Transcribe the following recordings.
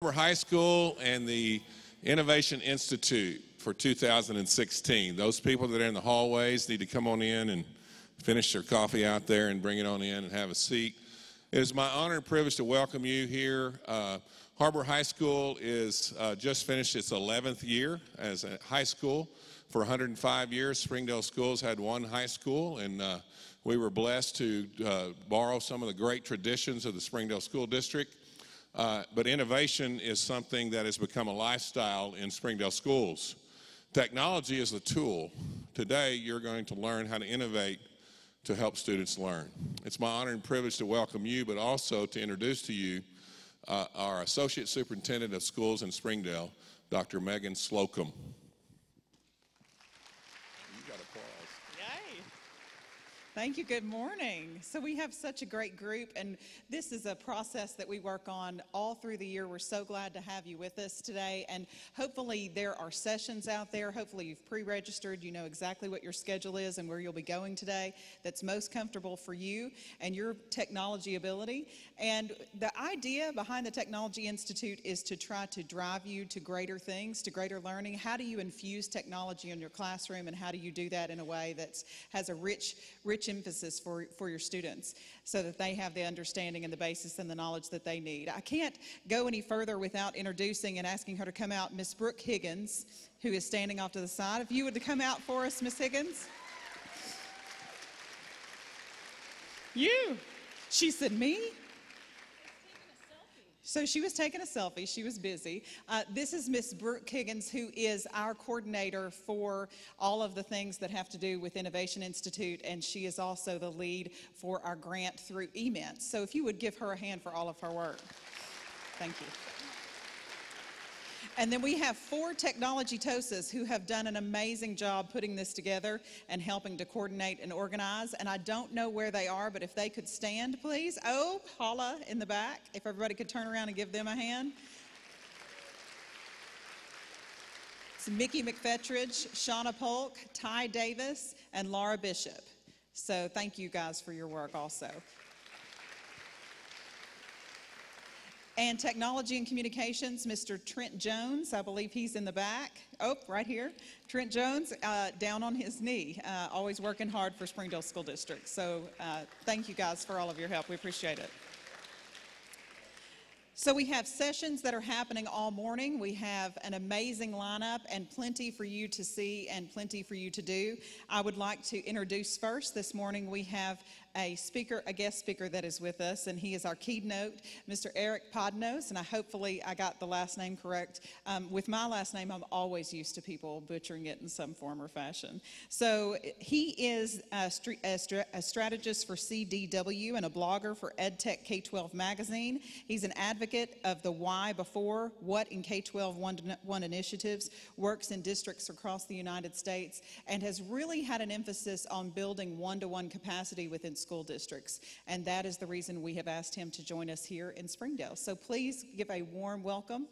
Harbor High School and the Innovation Institute for 2016. Those people that are in the hallways need to come on in and finish their coffee out there and bring it on in and have a seat. It is my honor and privilege to welcome you here. Harbor High School is just finished its 11th year as a high school. For 105 years, Springdale Schools had one high school, and we were blessed to borrow some of the great traditions of the Springdale School District. But innovation is something that has become a lifestyle in Springdale schools. Technology is a tool. Today, you're going to learn how to innovate to help students learn. It's my honor and privilege to welcome you, but also to introduce to you our Associate Superintendent of Schools in Springdale, Dr. Megan Slocum. Thank you. Good morning. So we have such a great group, and this is a process that we work on all through the year. We're so glad to have you with us today, and hopefully there are sessions out there. Hopefully you've pre-registered, you know exactly what your schedule is and where you'll be going today that's most comfortable for you and your technology ability. And the idea behind the Technology Institute is to try to drive you to greater things, to greater learning. How do you infuse technology in your classroom, and how do you do that in a way that has a rich emphasis for your students, so that they have the understanding and the basis and the knowledge that they need. I can't go any further without introducing and asking her to come out, Miss Brooke Higgins, who is standing off to the side. If you would come out for us, Miss Higgins. You. She said, me? So she was taking a selfie. She was busy. This is Miss Brooke Higgins, who is our coordinator for all of the things that have to do with Innovation Institute, and she is also the lead for our grant through EMENT. So if you would give her a hand for all of her work. Thank you. And then we have four technology TOSAs who have done an amazing job putting this together and helping to coordinate and organize. And I don't know where they are, but if they could stand, please. Oh, Paula in the back. If everybody could turn around and give them a hand. It's Mickey McFetridge, Shawna Polk, Ty Davis, and Laura Bishop. So thank you guys for your work also. And Technology and Communications, Mr. Trent Jones, I believe he's in the back. Oh, right here. Trent Jones, down on his knee, always working hard for Springdale School District. So thank you guys for all of your help. We appreciate it. So we have sessions that are happening all morning. We have an amazing lineup and plenty for you to see and plenty for you to do. I would like to introduce first this morning we have a speaker, a guest speaker that is with us, and he is our keynote, Mr. Eric Podnos, and hopefully I got the last name correct. With my last name, I'm always used to people butchering it in some form or fashion. So he is a strategist for CDW and a blogger for EdTech K-12 magazine. He's an advocate of the why before, what in K-12 one-to-one initiatives, works in districts across the United States, and has really had an emphasis on building one-to-one capacity within school districts, and that is the reason we have asked him to join us here in Springdale. So please give a warm welcome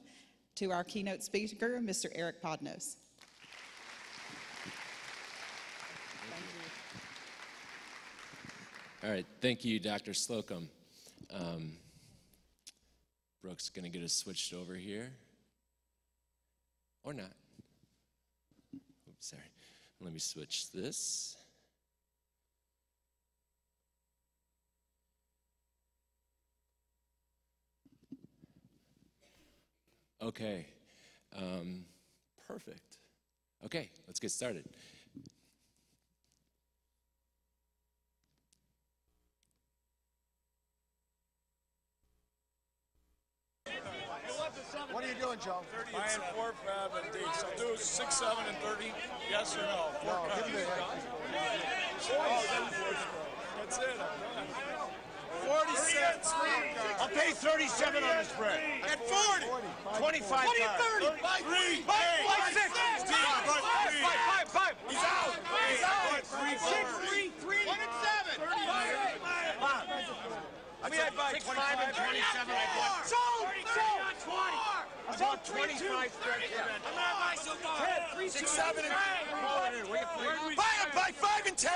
to our keynote speaker, Mr. Eric Podnos. Thank you. All right, thank you, Dr. Slocum. Brooke's going to get us switched over here, or not. Oops, sorry. Let me switch this. Okay, perfect. Okay, let's get started. What are you doing, Joe? 30 and 7. 4, 5, and D. So do 6, 7, and 30, yes or no? No, give me the heck. That's it. 46. I'll pay 37 on the spread. At 40. 25. 20, 30. 3. 5, 6. 5. He's out. He's out. 6, 3. 1 and 7. 5. I mean, I bought 25 and 27. I bought 20. I bought 25, 30. I'm not buying so much. 6, 7, and 3. Buy him by 5 and 10.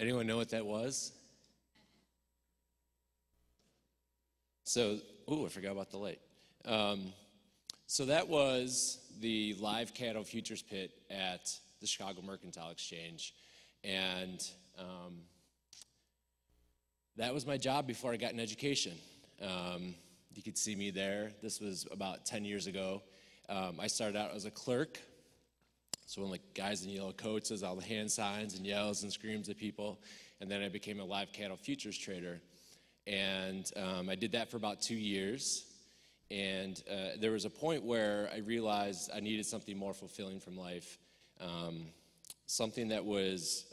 Anyone know what that was? So, ooh, I forgot about the light. So that was the live cattle futures pit at the Chicago Mercantile Exchange. And that was my job before I got an education. You could see me there. This was about 10 years ago. I started out as a clerk. So when the guys in yellow coats does all the hand signs and yells and screams at people. And then I became a live cattle futures trader. And I did that for about 2 years. And there was a point where I realized I needed something more fulfilling from life. Something that was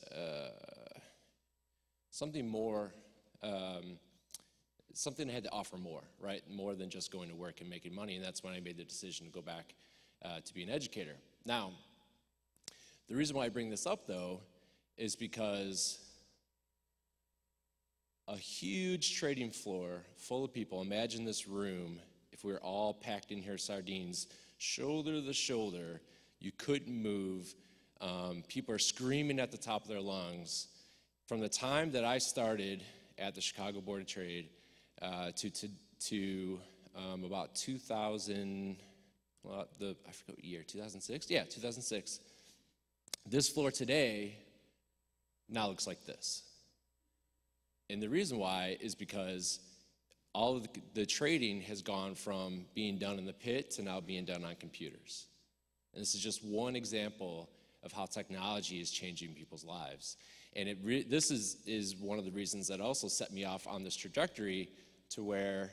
something more, something that had to offer more, right? More than just going to work and making money. And that's when I made the decision to go back to be an educator. Now, the reason why I bring this up, though, is because a huge trading floor full of people, imagine this room, if we were all packed in here sardines, shoulder to shoulder, you couldn't move. People are screaming at the top of their lungs. From the time that I started at the Chicago Board of Trade to about 2000, well, I forget what year, 2006? Yeah, 2006. This floor today now looks like this. And the reason why is because all of the trading has gone from being done in the pit to now being done on computers. And this is just one example of how technology is changing people's lives. And this is one of the reasons that also set me off on this trajectory to where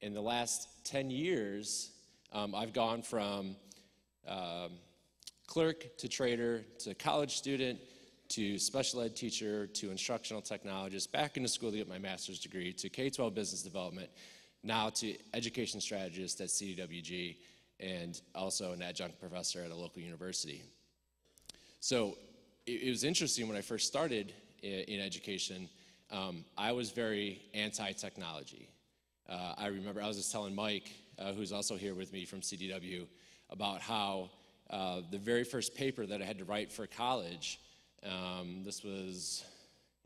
in the last 10 years, I've gone from clerk to trader to college student to special ed teacher to instructional technologist, back into school to get my master's degree, to K-12 business development, now to education strategist at CDWG, and also an adjunct professor at a local university. So it was interesting when I first started in education, I was very anti-technology. I remember I was just telling Mike, who's also here with me from CDW, about how the very first paper that I had to write for college, this was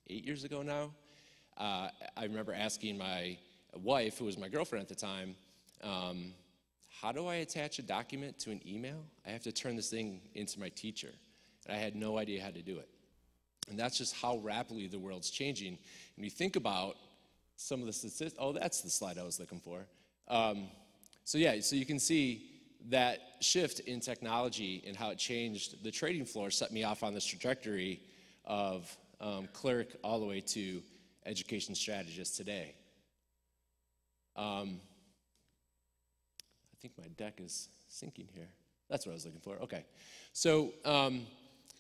8 years ago now, I remember asking my wife, who was my girlfriend at the time, how do I attach a document to an email? I have to turn this thing into my teacher. And I had no idea how to do it. And that's just how rapidly the world's changing. And you think about some of the statistics. Oh, that's the slide I was looking for. So yeah, so you can see that shift in technology and how it changed the trading floor set me off on this trajectory of clerk all the way to education strategist today. I think my deck is sinking here. That's what I was looking for, okay. So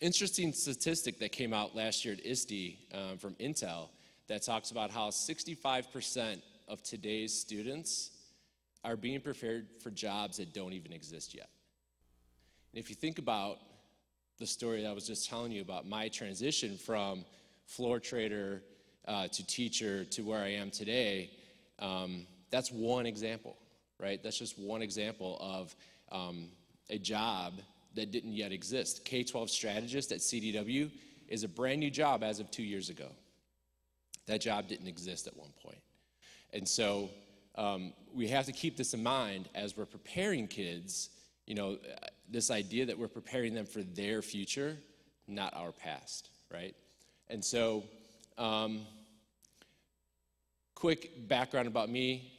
interesting statistic that came out last year at ISTE from Intel that talks about how 65% of today's students are being prepared for jobs that don't even exist yet. And if you think about the story that I was just telling you about my transition from floor trader to teacher to where I am today, that's one example, right? That's just one example of a job that didn't yet exist. K-12 strategist at CDW is a brand new job as of 2 years ago. That job didn't exist at one point. And so, we have to keep this in mind as we're preparing kids, you know, this idea that we're preparing them for their future, not our past, right? And so, quick background about me,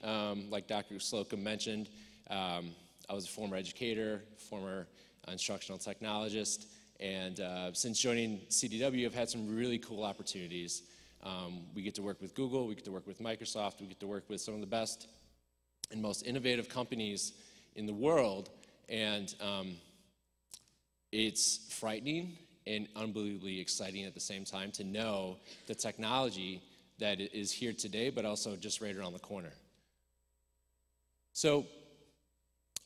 like Dr. Slocum mentioned, I was a former educator, former instructional technologist, and since joining CDW, I've had some really cool opportunities. We get to work with Google, we get to work with Microsoft, we get to work with some of the best and most innovative companies in the world, and it's frightening and unbelievably exciting at the same time to know the technology that is here today, but also just right around the corner. So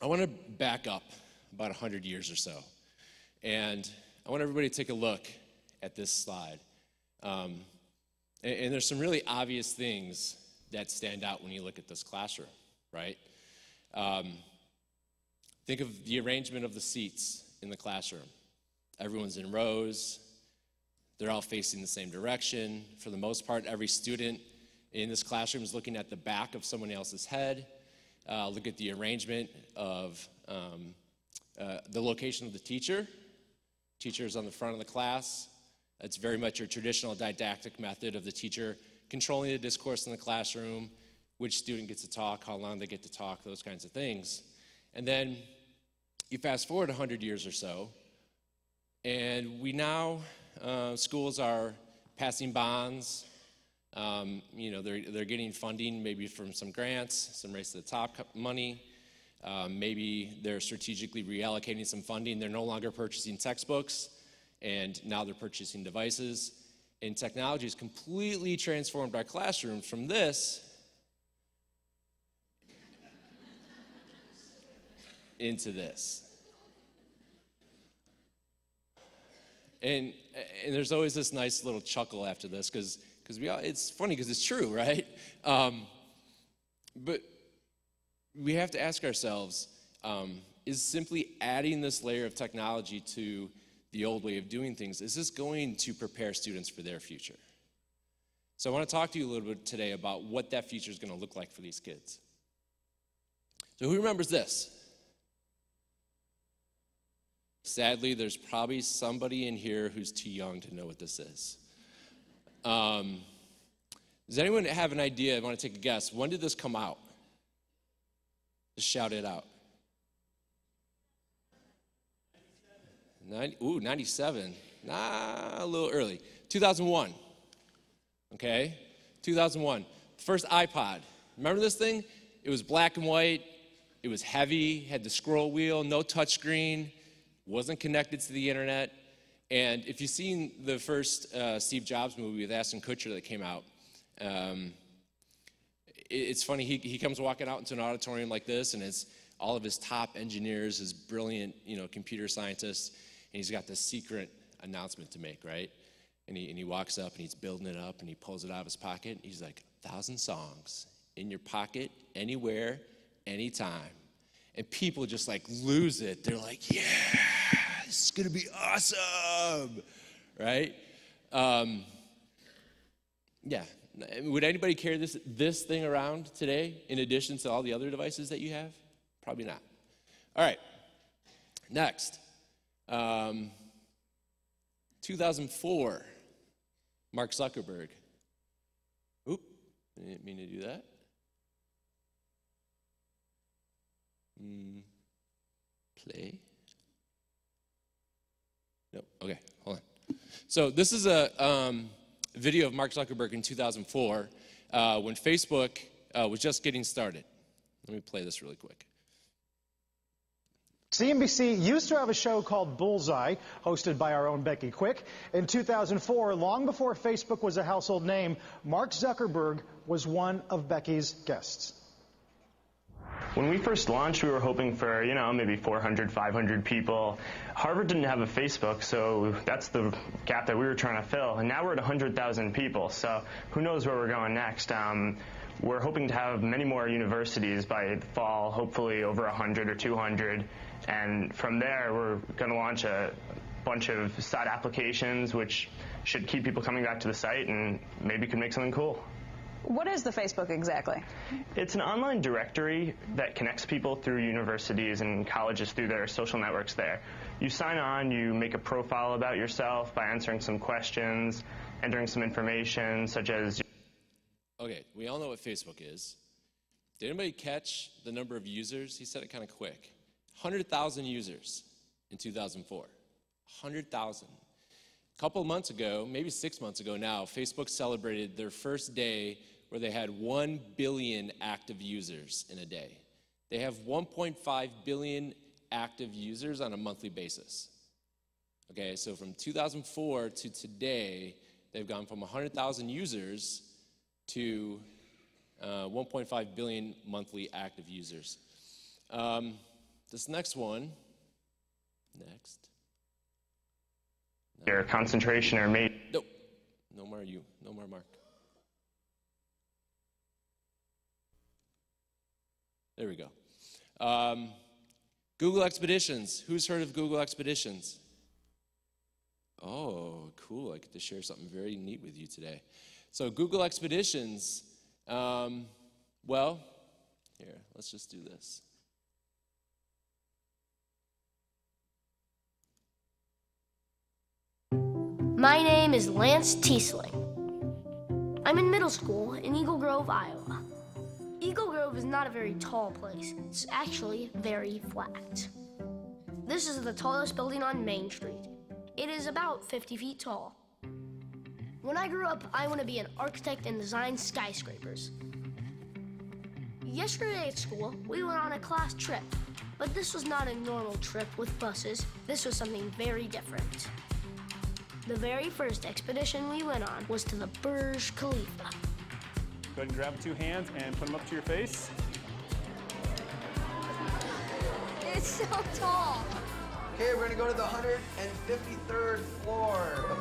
I want to back up about 100 years or so, and I want everybody to take a look at this slide. And there's some really obvious things that stand out when you look at this classroom, right? Think of the arrangement of the seats in the classroom. Everyone's in rows. They're all facing the same direction. For the most part, every student in this classroom is looking at the back of someone else's head, look at the arrangement of the location of the teacher. Teacher's on the front of the class. It's very much your traditional didactic method of the teacher controlling the discourse in the classroom, which student gets to talk, how long they get to talk, those kinds of things. And then you fast forward 100 years or so, and we now, schools are passing bonds, they're getting funding maybe from some grants, some race to the top money, maybe they're strategically reallocating some funding. They're no longer purchasing textbooks, and now they're purchasing devices. And technology has completely transformed our classrooms from this into this. And there's always this nice little chuckle after this, because it's funny because it's true, right? But we have to ask ourselves, is simply adding this layer of technology to the old way of doing things, is this going to prepare students for their future? So I want to talk to you a little bit today about what that future is going to look like for these kids. So who remembers this? Sadly, there's probably somebody in here who's too young to know what this is. Does anyone have an idea? I want to take a guess. When did this come out? Just shout it out. 97. Nah, a little early. 2001. Okay? 2001. First iPod. Remember this thing? It was black and white. It was heavy. Had the scroll wheel. No touchscreen. Wasn't connected to the internet. And if you've seen the first Steve Jobs movie with Ashton Kutcher that came out, it's funny, he comes walking out into an auditorium like this, and it's all of his top engineers, his brilliant, computer scientists, and he's got this secret announcement to make, right? And he walks up, and he's building it up, and he pulls it out of his pocket, and he's like, 1,000 songs in your pocket, anywhere, anytime. And people just like lose it. They're like, yeah, this is gonna be awesome, right? Yeah. Would anybody carry this thing around today in addition to all the other devices that you have? Probably not. All right, next. 2004, Mark Zuckerberg. Oop, I didn't mean to do that. Play. Nope, okay, hold on. So this is a video of Mark Zuckerberg in 2004 when Facebook was just getting started. Let me play this really quick. CNBC used to have a show called Bullseye, hosted by our own Becky Quick. In 2004, long before Facebook was a household name, Mark Zuckerberg was one of Becky's guests. When we first launched, we were hoping for, maybe 400, 500 people. Harvard didn't have a Facebook, so that's the gap that we were trying to fill. And now we're at 100,000 people, so who knows where we're going next. We're hoping to have many more universities by the fall, hopefully over 100 or 200. And from there, we're going to launch a bunch of side applications, which should keep people coming back to the site and maybe could make something cool. What is the Facebook exactly? It's an online directory that connects people through universities and colleges through their social networks there. You sign on, you make a profile about yourself by answering some questions, entering some information such as... Okay, we all know what Facebook is. Did anybody catch the number of users? He said it kind of quick. 100,000 users in 2004. 100,000. A couple months ago, maybe 6 months ago now, Facebook celebrated their first day where they had 1 billion active users in a day. They have 1.5 billion active users on a monthly basis. Okay, so from 2004 to today, they've gone from 100,000 users to 1.5 billion monthly active users. This next one, next. Your concentration or made. Nope. No more you. No more Mark. There we go. Google Expeditions. Who's heard of Google Expeditions? Oh, cool. I get to share something very neat with you today. So Google Expeditions Well, here, let's just do this. My name is Lance Teesling. I'm in middle school in Eagle Grove, Iowa. Eagle Grove is not a very tall place. It's actually very flat. This is the tallest building on Main Street. It is about 50 feet tall. When I grew up, I want to be an architect and design skyscrapers. Yesterday at school, we went on a class trip, but this was not a normal trip with buses. This was something very different. The very first expedition we went on was to the Burj Khalifa. Go ahead and grab two hands and put them up to your face. It's so tall. Okay, we're gonna go to the 153rd floor.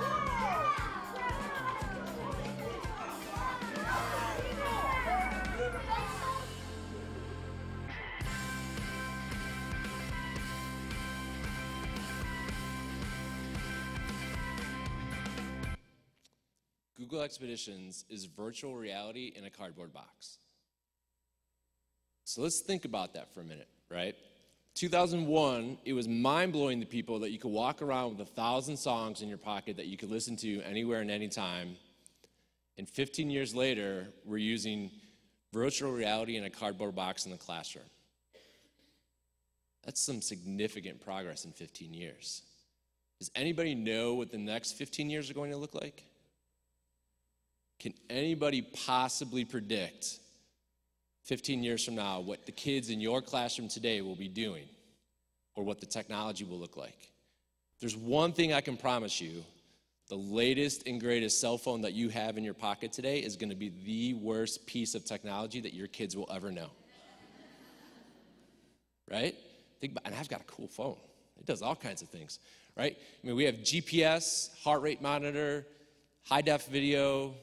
Google Expeditions is virtual reality in a cardboard box. So let's think about that for a minute, right? 2001, it was mind-blowing to people that you could walk around with 1,000 songs in your pocket that you could listen to anywhere and anytime. And 15 years later, we're using virtual reality in a cardboard box in the classroom. That's some significant progress in 15 years. Does anybody know what the next 15 years are going to look like? Can anybody possibly predict 15 years from now what the kids in your classroom today will be doing or what the technology will look like? There's one thing I can promise you. The latest and greatest cell phone that you have in your pocket today is going to be the worst piece of technology that your kids will ever know. Right? Think about, and I've got a cool phone. It does all kinds of things, right? I mean, we have GPS, heart rate monitor, high-def video,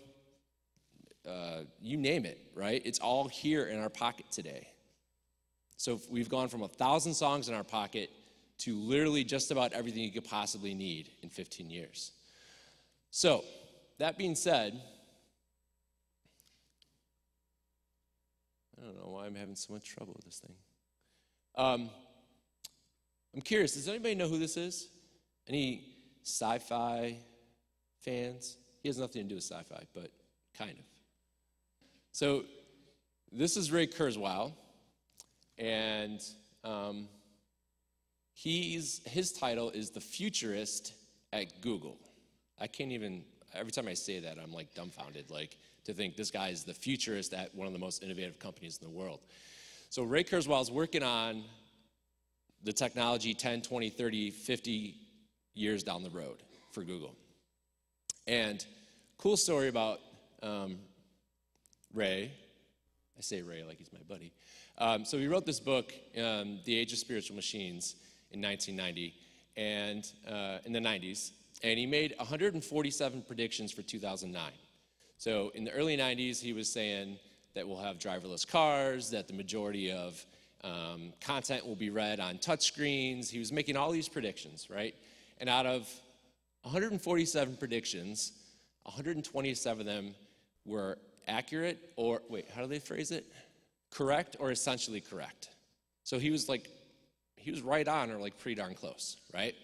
you name it, right? It's all here in our pocket today. So we've gone from 1,000 songs in our pocket to literally just about everything you could possibly need in 15 years. So, that being said, I don't know why I'm having so much trouble with this thing. I'm curious, does anybody know who this is? Any sci-fi fans? He has nothing to do with sci-fi, but kind of. So this is Ray Kurzweil, and his title is The Futurist at Google. I can't even, every time I say that, I'm like dumbfounded, like to think this guy is the futurist at one of the most innovative companies in the world. So Ray Kurzweil's working on the technology 10, 20, 30, 50 years down the road for Google. And cool story about Ray. I say Ray like he's my buddy. So he wrote this book, The Age of Spiritual Machines, in 1990, and in the 90s. And he made 147 predictions for 2009. So in the early 90s, he was saying that we'll have driverless cars, that the majority of content will be read on touchscreens. He was making all these predictions, right? And out of 147 predictions, 127 of them were accurate or, wait, how do they phrase it? Correct or essentially correct. So he was like, he was right on or like pretty darn close, right?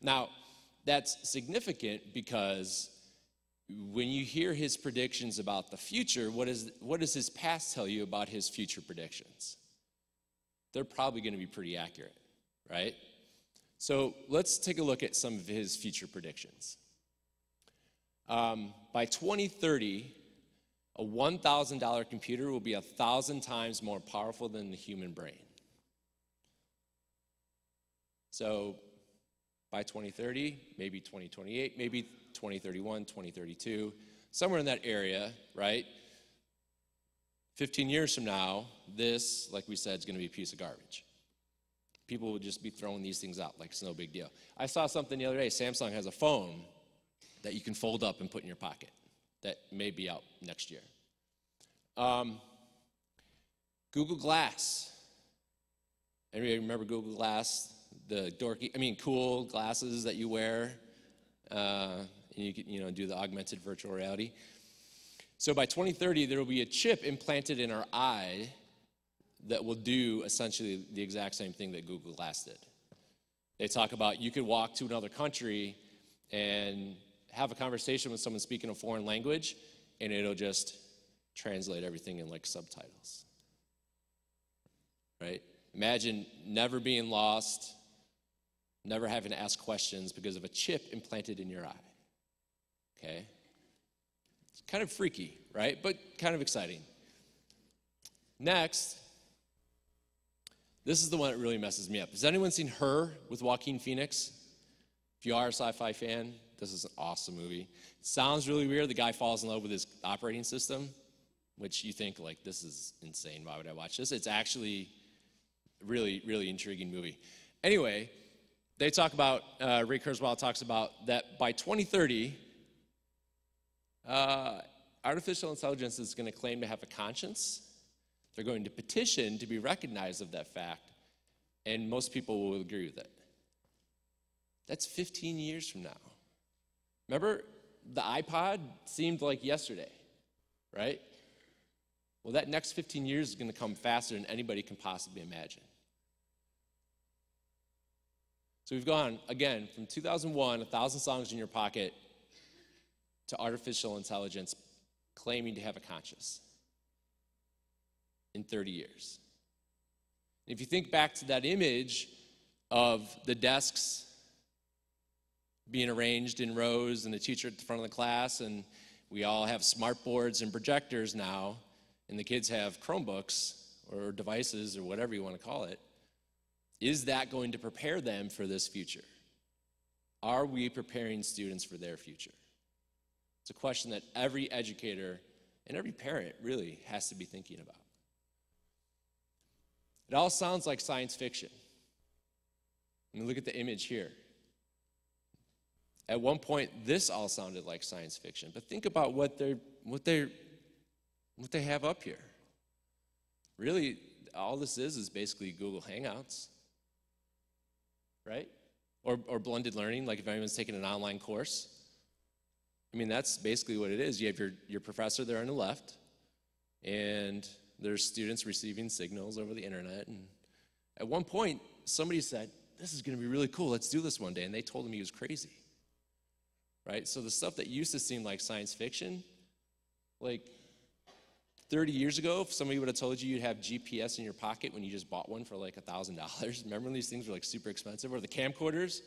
Now, that's significant because when you hear his predictions about the future, what does his past tell you about his future predictions? They're probably going to be pretty accurate, right? So let's take a look at some of his future predictions. By 2030, a $1,000 computer will be 1,000 times more powerful than the human brain. So by 2030, maybe 2028, maybe 2031, 2032, somewhere in that area, right? 15 years from now, this, like we said, is going to be a piece of garbage. People will just be throwing these things out like it's no big deal. I saw something the other day. Samsung has a phone that you can fold up and put in your pocket that may be out next year. Google Glass. Anybody remember Google Glass? The dorky, I mean, cool glasses that you wear, and you can, you know, do the augmented virtual reality. So by 2030, there will be a chip implanted in our eye that will do essentially the exact same thing that Google Glass did. They talk about you could walk to another country and have a conversation with someone speaking a foreign language, and it'll just translate everything in like subtitles, right? Imagine never being lost, never having to ask questions because of a chip implanted in your eye, okay? It's kind of freaky, right? But kind of exciting. Next, this is the one that really messes me up. Has anyone seen Her with Joaquin Phoenix? If you are a sci-fi fan, this is an awesome movie. It sounds really weird. The guy falls in love with his operating system, which you think, like, this is insane. Why would I watch this? It's actually a really, really intriguing movie. Anyway, they talk about, Ray Kurzweil talks about that by 2030, artificial intelligence is going to claim to have a conscience. They're going to petition to be recognized of that fact, and most people will agree with it. That's 15 years from now. Remember, the iPod seemed like yesterday, right? Well, that next 15 years is going to come faster than anybody can possibly imagine. So we've gone, again, from 2001, 1,000 songs in your pocket, to artificial intelligence claiming to have a conscience in 30 years. If you think back to that image of the desks being arranged in rows and the teacher at the front of the class, and we all have smart boards and projectors now, and the kids have Chromebooks or devices or whatever you want to call it, is that going to prepare them for this future? Are we preparing students for their future? It's a question that every educator and every parent really has to be thinking about. It all sounds like science fiction. I mean, look at the image here. At one point, this all sounded like science fiction, but think about what they have up here. Really, all this is basically Google Hangouts, right? Or blended learning, like if anyone's taking an online course. I mean, that's basically what it is. You have your professor there on the left, and there's students receiving signals over the internet. And at one point, somebody said, this is gonna be really cool, let's do this one day, and they told him he was crazy. Right? So the stuff that used to seem like science fiction, like 30 years ago, if somebody would have told you you'd have GPS in your pocket when you just bought one for like $1,000. Remember when these things were like super expensive? Or the camcorders?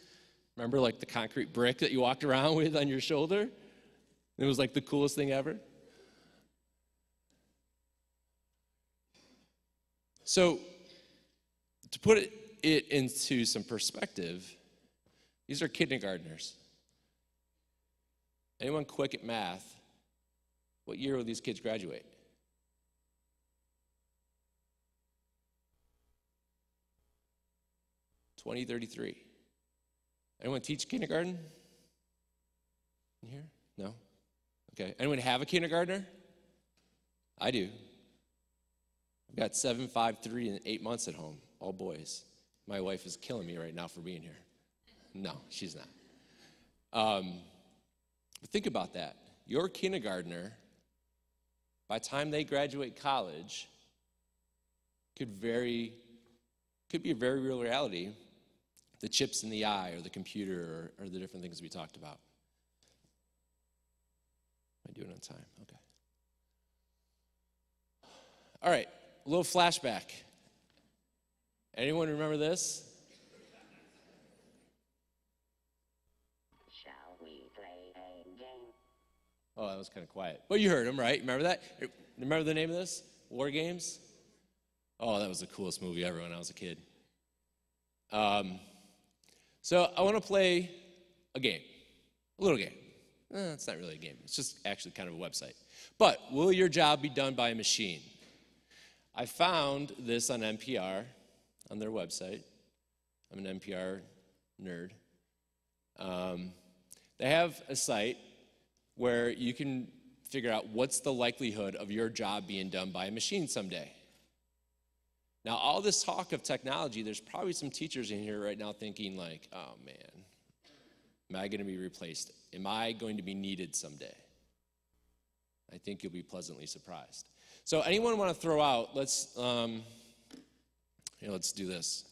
Remember like the concrete brick that you walked around with on your shoulder? It was like the coolest thing ever. So to put it into some perspective, these are kindergartners. Anyone quick at math? What year will these kids graduate? '33. Anyone teach kindergarten? In here? No? Okay. Anyone have a kindergartner? I do. I've got 7, 5, 3, and 8 months at home, all boys. My wife is killing me right now for being here. No, she's not. But think about that. Your kindergartner, by the time they graduate college, could be a very real reality. The chips in the eye, or the computer, or the different things we talked about. Am I doing it on time? Okay. All right, a little flashback. Anyone remember this? Shall we play a game? Oh, that was kind of quiet. But you heard him, right? Remember that? Remember the name of this? War Games? Oh, that was the coolest movie ever when I was a kid. So I want to play a game, a little game. It's not really a game. It's just actually kind of a website. But will your job be done by a machine? I found this on NPR, on their website. I'm an NPR nerd. They have a site where you can figure out what's the likelihood of your job being done by a machine someday. Now, all this talk of technology, there's probably some teachers in here right now thinking like, oh man, am I going to be replaced? Am I going to be needed someday? I think you'll be pleasantly surprised. So anyone want to throw out, let's do this.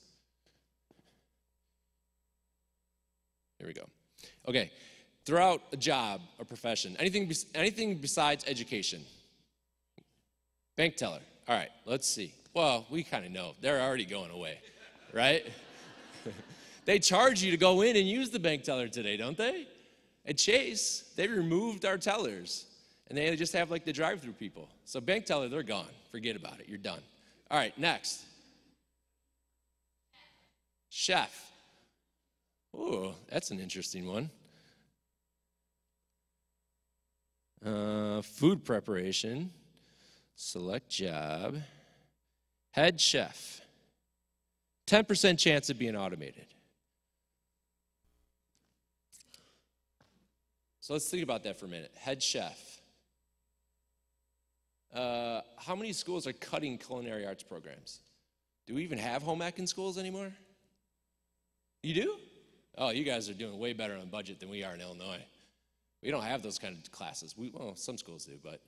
Here we go. Okay, throw out a job or profession. Anything besides education? Bank teller. All right, let's see. Well, we kind of know. They're already going away, right? They charge you to go in and use the bank teller today, don't they? At Chase, they removed our tellers, and they just have like the drive-through people. So bank teller, they're gone. Forget about it. You're done. All right, next. Chef. Ooh, that's an interesting one. Food preparation. Select job. Head chef. 10% chance of being automated. So let's think about that for a minute. Head chef. How many schools are cutting culinary arts programs? Do we even have home ec in schools anymore? You do? Oh, you guys are doing way better on budget than we are in Illinois. We don't have those kind of classes. Well, some schools do, but.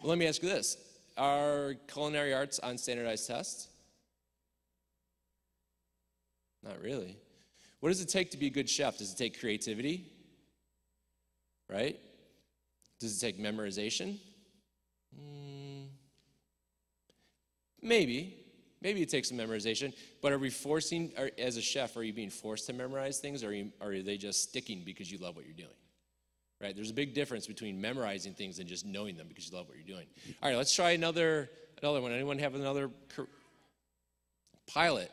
Well, let me ask you this. Are culinary arts on standardized tests? Not really. What does it take to be a good chef? Does it take creativity? Right? Does it take memorization? Maybe. Maybe it takes some memorization, but are we forcing, as a chef, are you being forced to memorize things, or are they just sticking because you love what you're doing? Right? There's a big difference between memorizing things and just knowing them because you love what you're doing. All right, let's try another one. Anyone have another? Pilot.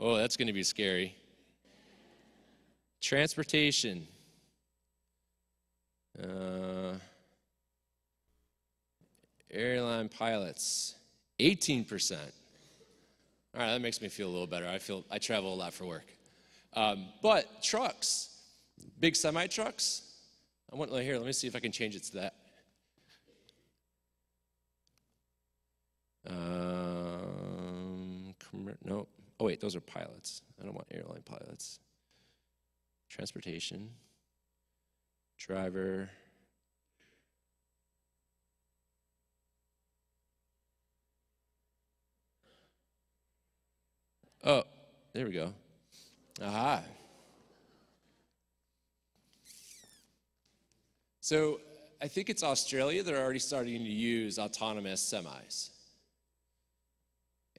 Oh, that's going to be scary. Transportation. Airline pilots, 18%. All right, that makes me feel a little better. I travel a lot for work. But trucks, big semi trucks. Here, let me see if I can change it to that. No. Oh wait, those are pilots. I don't want airline pilots. Transportation, driver. Oh, there we go. Aha. So I think it's Australia that are already starting to use autonomous semis.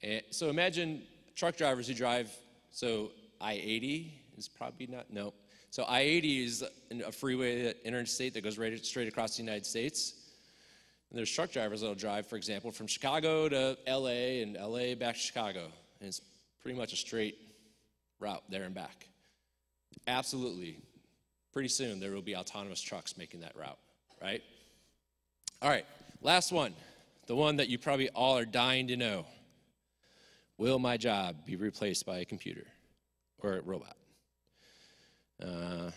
And so imagine truck drivers who drive, so I-80 is probably not, no. So I-80 is a freeway interstate that goes right straight across the United States. And there's truck drivers that'll drive, for example, from Chicago to LA and LA back to Chicago. And it's pretty much a straight route there and back. Absolutely. Pretty soon there will be autonomous trucks making that route, right? All right, last one. The one that you probably all are dying to know. Will my job be replaced by a computer or a robot? I'll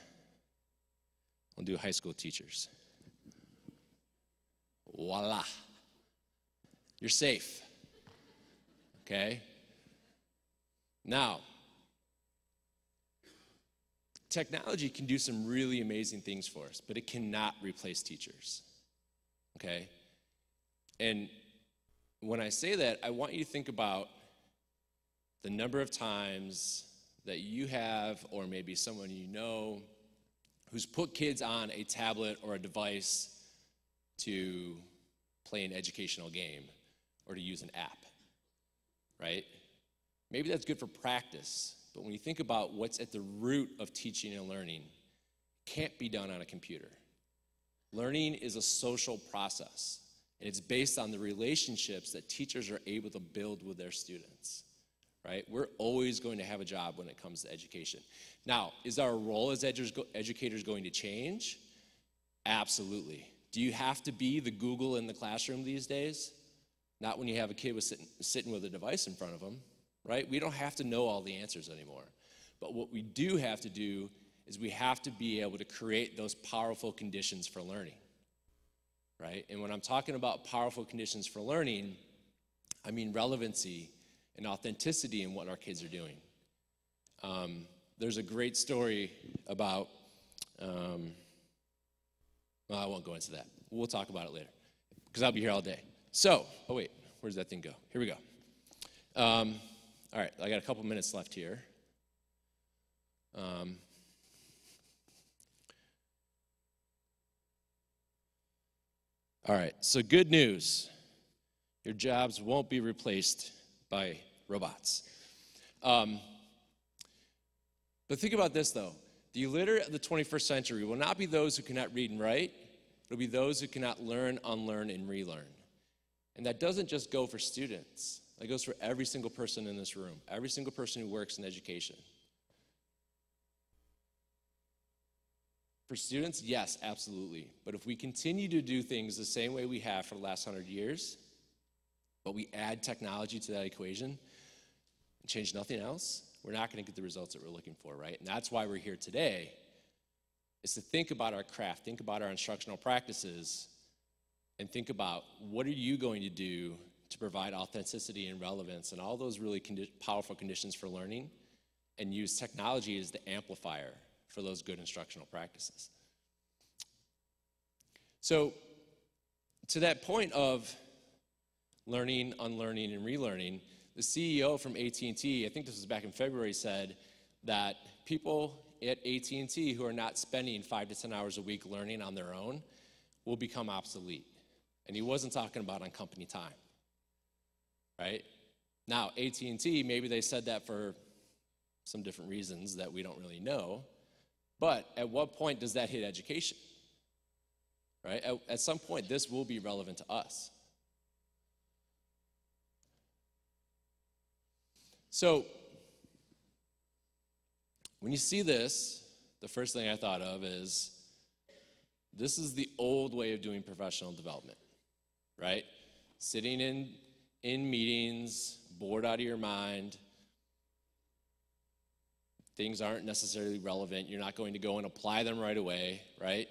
do high school teachers. Voila. You're safe. Okay? Now, technology can do some really amazing things for us, but it cannot replace teachers, okay? And when I say that, I want you to think about the number of times that you have, or maybe someone you know, who's put kids on a tablet or a device to play an educational game or to use an app, right? Maybe that's good for practice. But when you think about what's at the root of teaching and learning, it can't be done on a computer. Learning is a social process, and it's based on the relationships that teachers are able to build with their students, right? We're always going to have a job when it comes to education. Now, is our role as educators going to change? Absolutely. Do you have to be the Google in the classroom these days? Not when you have a kid sitting with a device in front of them. Right? We don't have to know all the answers anymore. But what we do have to do is we have to be able to create those powerful conditions for learning, right? And when I'm talking about powerful conditions for learning, I mean relevancy and authenticity in what our kids are doing. There's a great story about Well, I won't go into that. We'll talk about it later, because I'll be here all day. So, oh wait, where does that thing go? Here we go. All right, I got a couple minutes left here. All right, so good news. Your jobs won't be replaced by robots. But think about this, though. The illiterate of the 21st century will not be those who cannot read and write. It'll be those who cannot learn, unlearn, and relearn. And that doesn't just go for students. That goes for every single person in this room, every single person who works in education. For students, yes, absolutely. But if we continue to do things the same way we have for the last 100 years, but we add technology to that equation and change nothing else, we're not going to get the results that we're looking for, right? And that's why we're here today, is to think about our craft, think about our instructional practices, and think about what are you going to do to provide authenticity and relevance and all those really powerful conditions for learning, and use technology as the amplifier for those good instructional practices. So to that point of learning, unlearning, and relearning, the CEO from AT&T, I think this was back in February, said that people at AT&T who are not spending 5 to 10 hours a week learning on their own will become obsolete. And he wasn't talking about on company time, right? Now, AT&T, maybe they said that for some different reasons that we don't really know, but at what point does that hit education, right? At some point, this will be relevant to us. So when you see this, the first thing I thought of is this is the old way of doing professional development, right? Sitting in meetings, bored out of your mind, things aren't necessarily relevant, you're not going to go and apply them right away, right?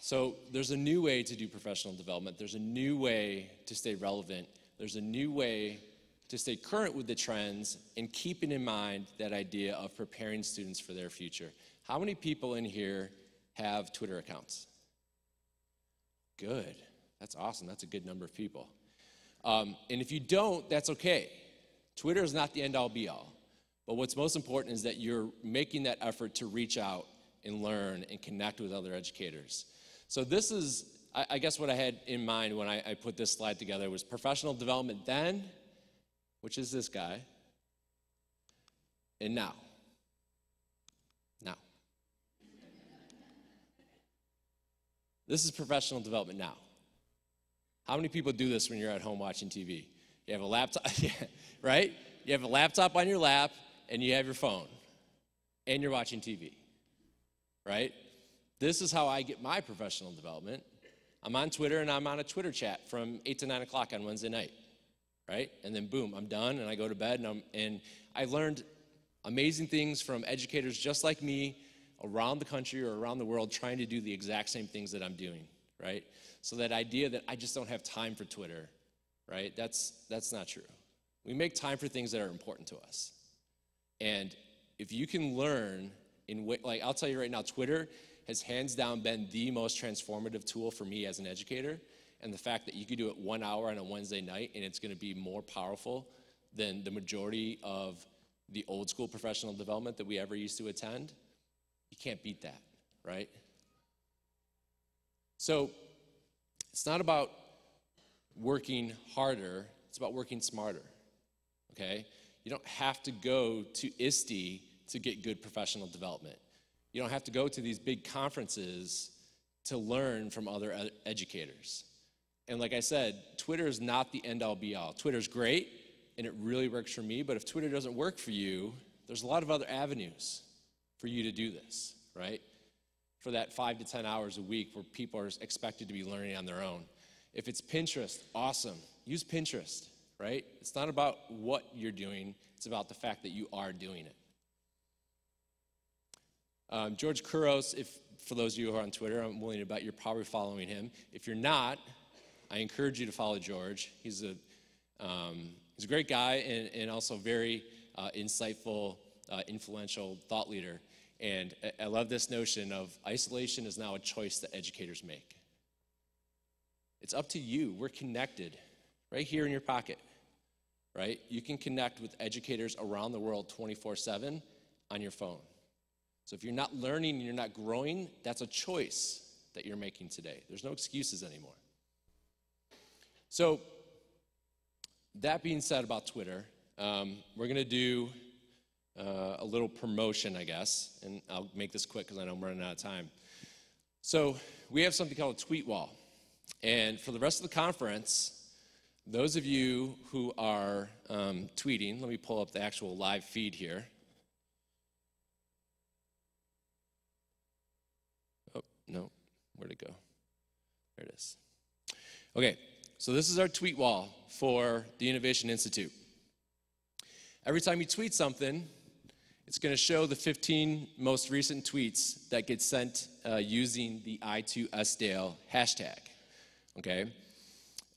So there's a new way to do professional development, there's a new way to stay relevant, there's a new way to stay current with the trends and keeping in mind that idea of preparing students for their future. How many people in here have Twitter accounts? Good, that's awesome, that's a good number of people. And if you don't, that's okay. Twitter is not the end all be all, but what's most important is that you're making that effort to reach out and learn and connect with other educators. So this is, I guess what I had in mind when I put this slide together was professional development then, which is this guy, and now. Now. This is professional development now. How many people do this when you're at home watching TV? You have a laptop, right? You have a laptop on your lap, and you have your phone, and you're watching TV, right? This is how I get my professional development. I'm on Twitter, and I'm on a Twitter chat from 8 to 9 o'clock on Wednesday night. Right? And then boom, I'm done and I go to bed, and I learned amazing things from educators just like me around the country or around the world trying to do the exact same things that I'm doing, right? So that idea that I just don't have time for Twitter, right? That's not true. We make time for things that are important to us. And if you can learn in what, like I'll tell you right now, Twitter has hands down been the most transformative tool for me as an educator. And the fact that you could do it 1 hour on a Wednesday night and it's going to be more powerful than the majority of the old school professional development that we ever used to attend, you can't beat that, right? So it's not about working harder, it's about working smarter, okay? You don't have to go to ISTE to get good professional development. You don't have to go to these big conferences to learn from other educators. And like I said, Twitter is not the end all be all. Twitter's great, and it really works for me, but if Twitter doesn't work for you, there's a lot of other avenues for you to do this, right? For that 5 to 10 hours a week where people are expected to be learning on their own. If it's Pinterest, awesome. Use Pinterest, right? It's not about what you're doing, it's about the fact that you are doing it. George Kuros, for those of you who are on Twitter, I'm willing to bet you're probably following him. If you're not, I encourage you to follow George. He's a great guy and also very insightful, influential thought leader. And I love this notion of isolation is now a choice that educators make. It's up to you. We're connected right here in your pocket, right? You can connect with educators around the world 24/7 on your phone. So if you're not learning and you're not growing, that's a choice that you're making today. There's no excuses anymore. So that being said about Twitter, we're going to do a little promotion, I guess, and I'll make this quick because I know I'm running out of time. So we have something called a tweet wall. And for the rest of the conference, those of you who are tweeting, let me pull up the actual live feed here. Oh, no, where'd it go? There it is. Okay, so this is our tweet wall for the Innovation Institute. Every time you tweet something, it's going to show the 15 most recent tweets that get sent using the I2SDale hashtag. Okay?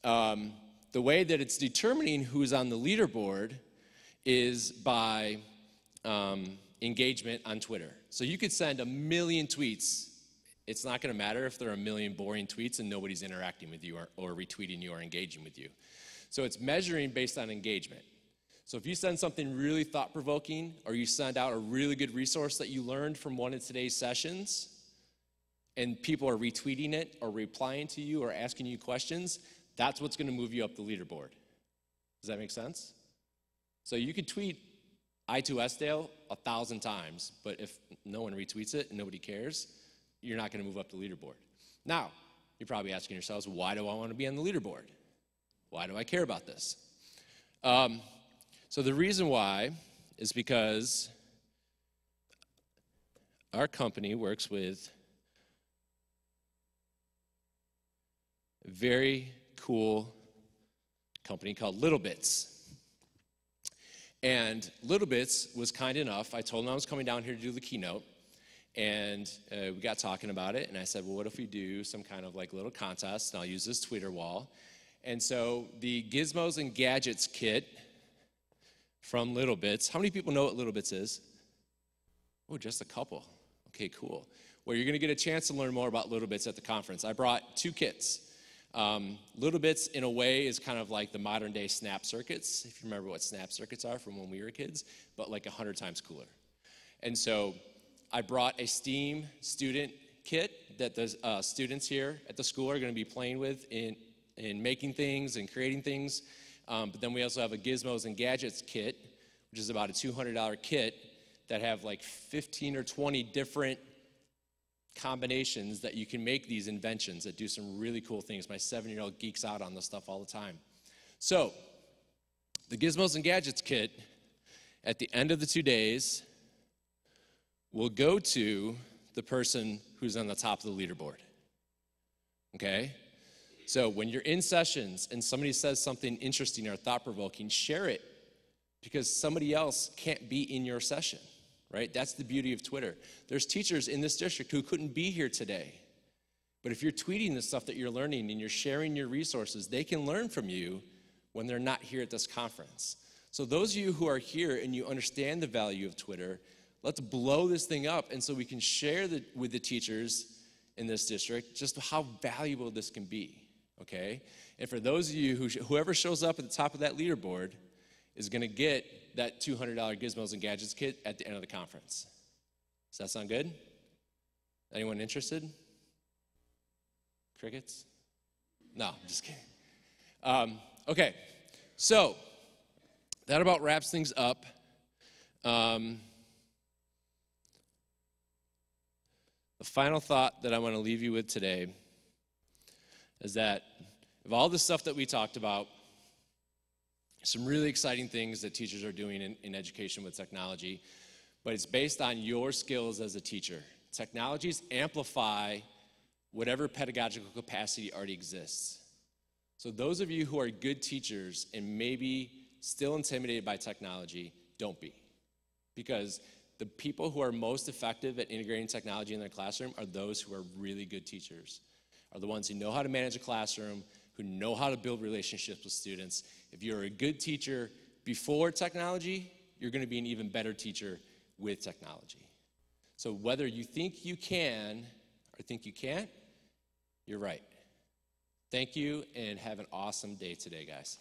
The way that it's determining who's on the leaderboard is by engagement on Twitter. So you could send 1 million tweets. It's not going to matter if there are 1 million boring tweets and nobody's interacting with you or retweeting you or engaging with you. So it's measuring based on engagement. So if you send something really thought-provoking or you send out a really good resource that you learned from one of today's sessions, and people are retweeting it or replying to you or asking you questions, that's what's going to move you up the leaderboard. Does that make sense? So you could tweet I2SDale 1,000 times, but if no one retweets it and nobody cares, you're not going to move up the leaderboard. Now, you're probably asking yourselves, why do I want to be on the leaderboard? Why do I care about this? So the reason why is because our company works with a very cool company called LittleBits. And LittleBits was kind enough. I told them I was coming down here to do the keynote, and we got talking about it, and I said, well, what if we do some kind of like little contest, and I'll use this Twitter wall. And so the Gizmos and Gadgets kit from LittleBits, how many people know what LittleBits is? Oh, just a couple. Okay, cool. Well, you're going to get a chance to learn more about LittleBits at the conference. I brought 2 kits. LittleBits, in a way, is kind of like the modern-day Snap Circuits, if you remember what Snap Circuits are from when we were kids, but like 100 times cooler. And so I brought a STEAM student kit that the students here at the school are going to be playing with in making things and creating things. But then we also have a Gizmos and Gadgets kit, which is about a $200 kit that have like 15 or 20 different combinations that you can make these inventions that do some really cool things. My 7-year-old geeks out on this stuff all the time. So the Gizmos and Gadgets kit, at the end of the 2 days, will go to the person who's on the top of the leaderboard. Okay? So when you're in sessions and somebody says something interesting or thought-provoking, share it, because somebody else can't be in your session. Right? That's the beauty of Twitter. There's teachers in this district who couldn't be here today. But if you're tweeting the stuff that you're learning and you're sharing your resources, they can learn from you when they're not here at this conference. So those of you who are here and you understand the value of Twitter, let's blow this thing up, and so we can share with the teachers in this district just how valuable this can be, okay? And for those of you, whoever shows up at the top of that leaderboard is going to get that $200 Gizmos and Gadgets kit at the end of the conference. Does that sound good? Anyone interested? Crickets? No, I'm just kidding. Okay, so that about wraps things up. The final thought that I want to leave you with today is that of all the stuff that we talked about, some really exciting things that teachers are doing in education with technology, but it's based on your skills as a teacher. Technologies amplify whatever pedagogical capacity already exists. So those of you who are good teachers and maybe still intimidated by technology, don't be. Because the people who are most effective at integrating technology in their classroom are those who are really good teachers, are the ones who know how to manage a classroom, who know how to build relationships with students. If you're a good teacher before technology, you're going to be an even better teacher with technology. So whether you think you can or think you can't, you're right. Thank you, and have an awesome day today, guys.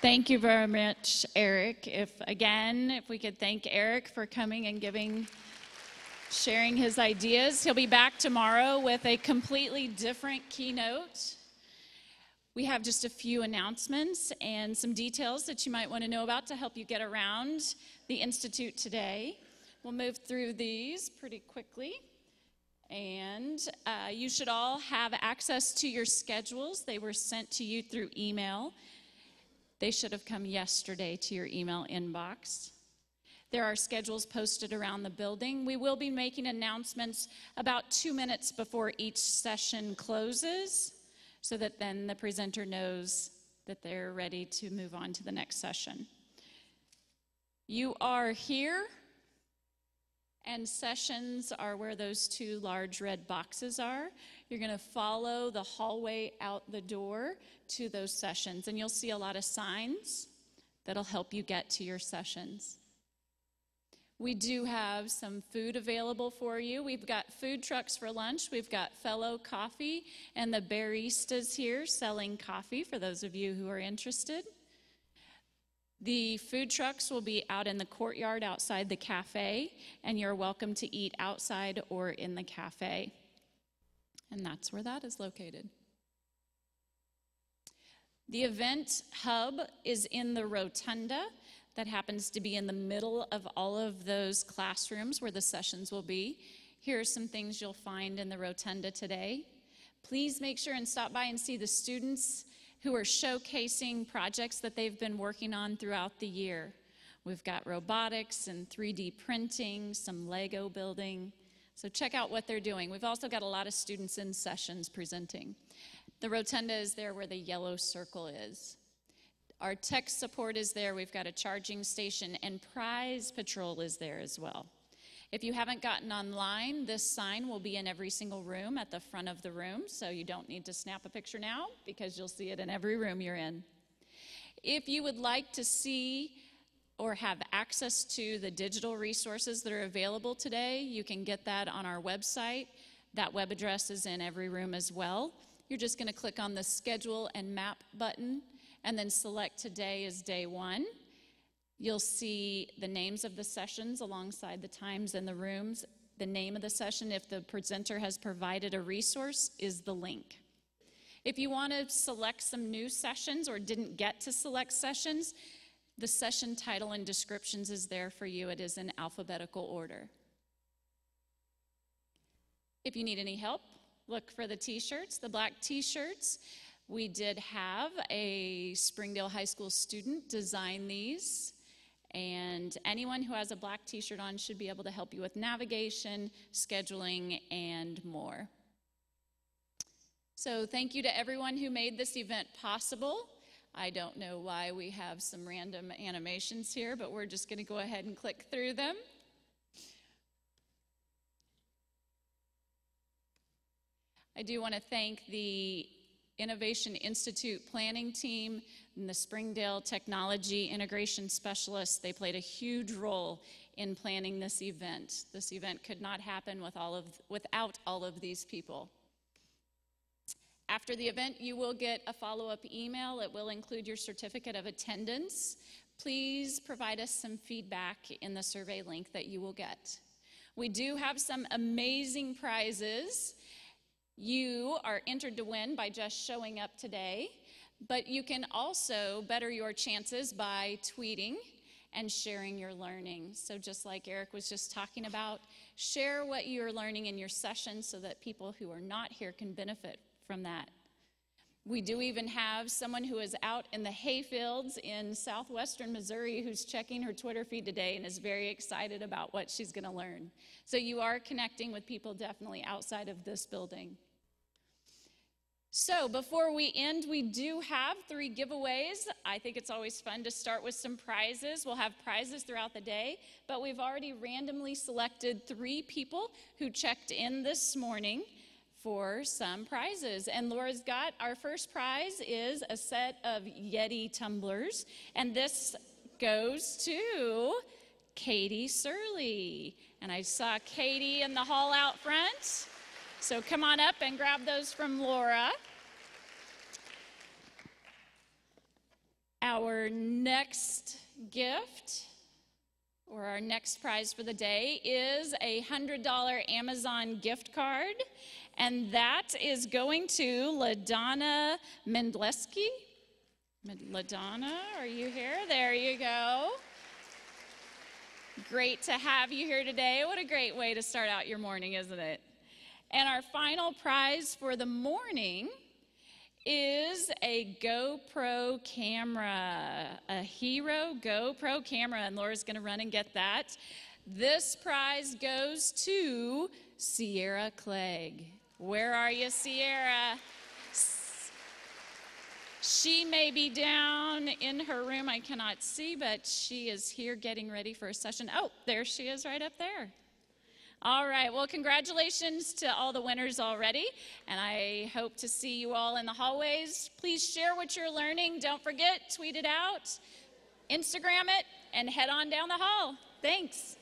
Thank you very much, Eric. If we could thank Eric for coming and sharing his ideas. He'll be back tomorrow with a completely different keynote. We have just a few announcements and some details that you might want to know about to help you get around the Institute today. We'll move through these pretty quickly. And you should all have access to your schedules. They were sent to you through email. They should have come yesterday to your email inbox. There are schedules posted around the building. We will be making announcements about 2 minutes before each session closes, so that then the presenter knows that they're ready to move on to the next session. You are here, and sessions are where those two large red boxes are. You're going to follow the hallway out the door to those sessions, and you'll see a lot of signs that'll help you get to your sessions. We do have some food available for you. We've got food trucks for lunch. We've got Fellow Coffee and the baristas here selling coffee for those of you who are interested. The food trucks will be out in the courtyard outside the cafe, and you're welcome to eat outside or in the cafe. And that's where that is located. The event hub is in the rotunda. That happens to be in the middle of all of those classrooms where the sessions will be. Here are some things you'll find in the rotunda today. Please make sure and stop by and see the students who are showcasing projects that they've been working on throughout the year. We've got robotics and 3D printing, some Lego building. So check out what they're doing. We've also got a lot of students in sessions presenting. The rotunda is there where the yellow circle is. Our tech support is there. We've got a charging station, and Prize Patrol is there as well. If you haven't gotten online, this sign will be in every single room at the front of the room, so you don't need to snap a picture now because you'll see it in every room you're in. If you would like to see or have access to the digital resources that are available today, you can get that on our website. That web address is in every room as well. You're just going to click on the Schedule and Map button and then select today as day one. You'll see the names of the sessions alongside the times and the rooms. The name of the session, if the presenter has provided a resource, is the link. If you want to select some new sessions or didn't get to select sessions, the session title and descriptions is there for you. It is in alphabetical order. If you need any help, look for the t-shirts, the black t-shirts. We did have a Springdale High School student design these. And anyone who has a black t-shirt on should be able to help you with navigation, scheduling, and more. So thank you to everyone who made this event possible. I don't know why we have some random animations here, but we're just going to go ahead and click through them. I do want to thank the Innovation Institute planning team and the Springdale Technology Integration Specialists. They played a huge role in planning this event. This event could not happen without all of these people. After the event, you will get a follow-up email. It will include your certificate of attendance. Please provide us some feedback in the survey link that you will get. We do have some amazing prizes. You are entered to win by just showing up today, but you can also better your chances by tweeting and sharing your learning. So just like Eric was just talking about, share what you're learning in your session so that people who are not here can benefit from that. We do even have someone who is out in the hayfields in southwestern Missouri who's checking her Twitter feed today and is very excited about what she's going to learn. So you are connecting with people definitely outside of this building. So before we end, we do have 3 giveaways. I think it's always fun to start with some prizes. We'll have prizes throughout the day, but we've already randomly selected 3 people who checked in this morning for some prizes. And Laura's got our first prize is a set of Yeti tumblers. And this goes to Katie Surley. And I saw Katie in the hall out front. So come on up and grab those from Laura. Our next gift, or our next prize for the day, is a $100 Amazon gift card, and that is going to LaDonna Mendleski. LaDonna, are you here? There you go. Great to have you here today. What a great way to start out your morning, isn't it? And our final prize for the morning is a GoPro camera, a Hero GoPro camera, and Laura's gonna run and get that. This prize goes to Sierra Clegg. Where are you, Sierra? She may be down in her room, I cannot see, but she is here getting ready for a session. Oh, there she is right up there. All right, well, congratulations to all the winners already, and I hope to see you all in the hallways. Please share what you're learning. Don't forget, tweet it out, Instagram it, and head on down the hall. Thanks.